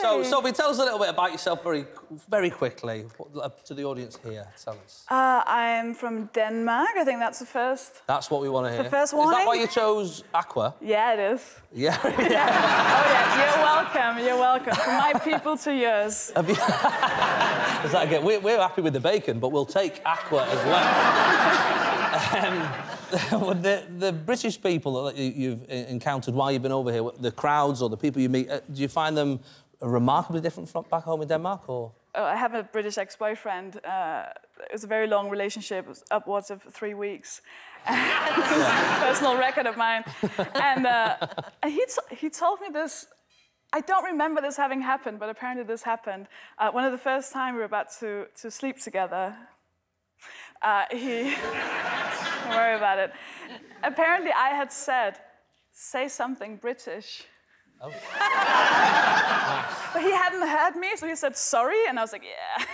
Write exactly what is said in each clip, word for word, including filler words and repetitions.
So, Sophie, tell us a little bit about yourself very, very quickly. What, to the audience here, tell us. Uh, I'm from Denmark. I think that's the first... That's what we want to hear. The first warning. Is that why you chose Aqua? Yeah, it is. Yeah? Yeah. Oh, yeah. You're welcome. You're welcome. From my people to yours. You... Does that get... We're, we're happy with the bacon, but we'll take Aqua as well. um... the, the British people that you've encountered while you've been over here, the crowds or the people you meet, do you find them remarkably different from back home in Denmark, or...? Oh, I have a British ex-boyfriend. Uh, it was a very long relationship, it was upwards of three weeks. This is a personal record of mine. And uh, he, t he told me this... I don't remember this having happened, but apparently this happened. Uh, one of the first time we were about to, to sleep together, uh, he... Don't worry about it. Apparently, I had said, say something British. Oh. But he hadn't heard me, so he said, sorry, and I was like, yeah.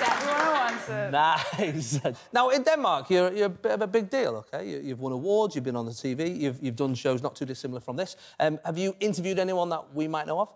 That's what I wanted. Nice. Now, in Denmark, you're, you're a bit of a big deal, OK? You, you've won awards, you've been on the T V, you've, you've done shows not too dissimilar from this. Um, have you interviewed anyone that we might know of?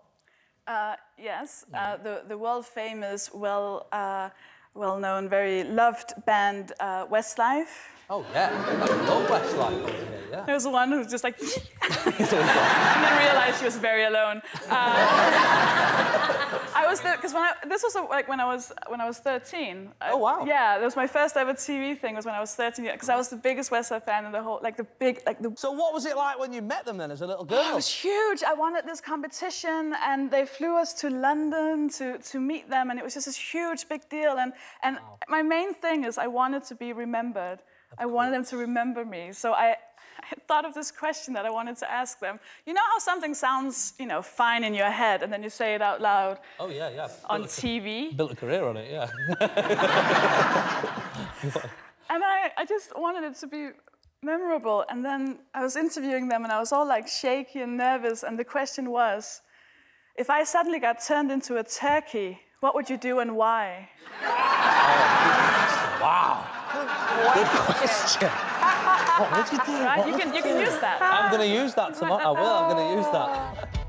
Uh, yes, uh, the, the world-famous, well, uh, well-known, very loved band, uh, Westlife. Oh, yeah. I love Westlife over here, yeah. There was the one who was just like... And then realised she was very alone. Uh, I was... Because when I... This was, like, when I was, when I was thirteen. Oh, wow. Yeah, that was my first ever T V thing, was when I was thirteen, because I was the biggest Westlife fan in the whole... Like, the big... like the... So what was it like when you met them, then, as a little girl? It was huge. I won at this competition, and they flew us to London to, to meet them, and it was just this huge, big deal. And, and wow. My main thing is I wanted to be remembered. I wanted them to remember me, so I, I thought of this question that I wanted to ask them. You know how something sounds, you know, fine in your head, and then you say it out loud? Oh, yeah, yeah. On T V? Built a career on it, yeah. And I, I just wanted it to be memorable, and then I was interviewing them, and I was all, like, shaky and nervous, and the question was, if I suddenly got turned into a turkey, what would you do and why? Oh, wow. Good question. What would you do? Right, you, can, you can use that. I'm going to use that tomorrow. I will. I'm going to use that.